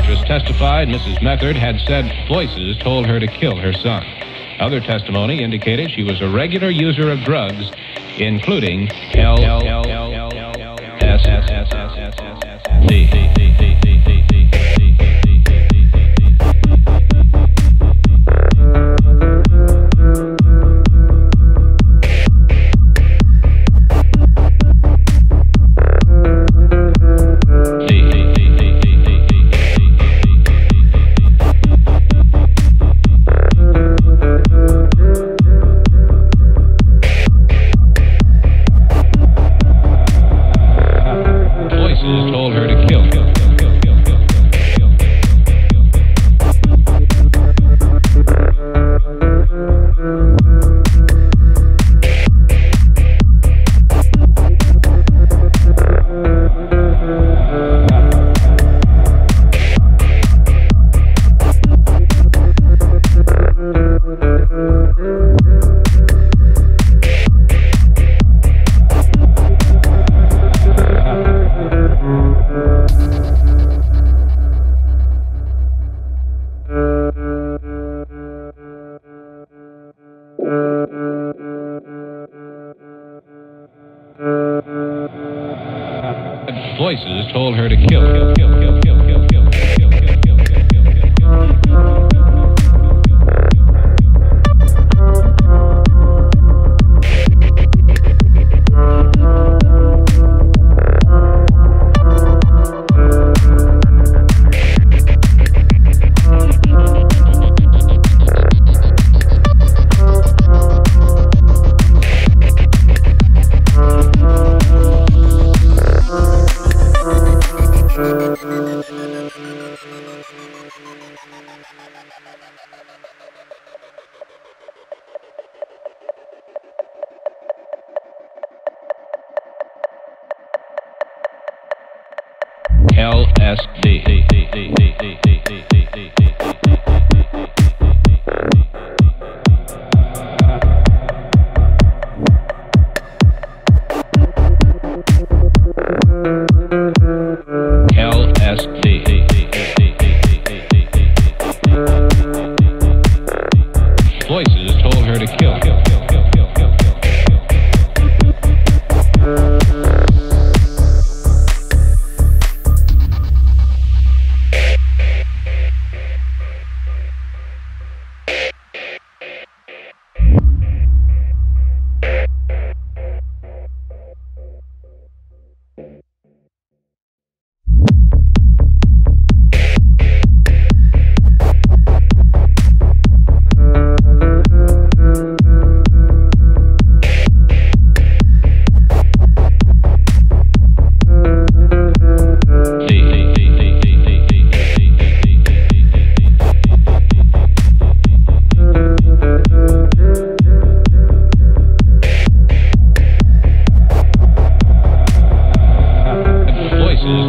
psychiatrist testified, Mrs. Method had said voices told her to kill her son. Other testimony indicated she was a regular user of drugs, including LSD. Told her to kill him. Voices told her to kill. Voices told her to kill.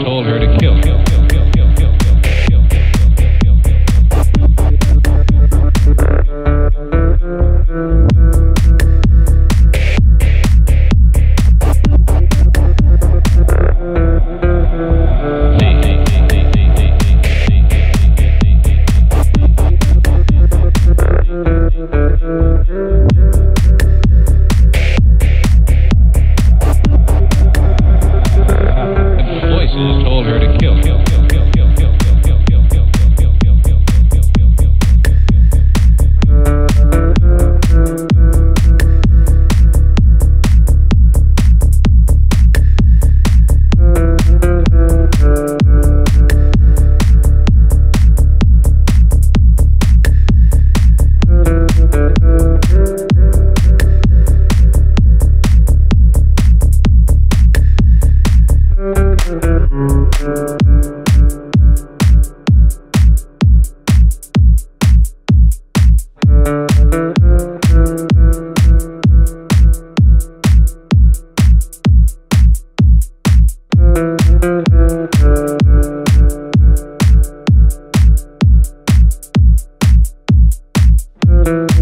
Told her to kill.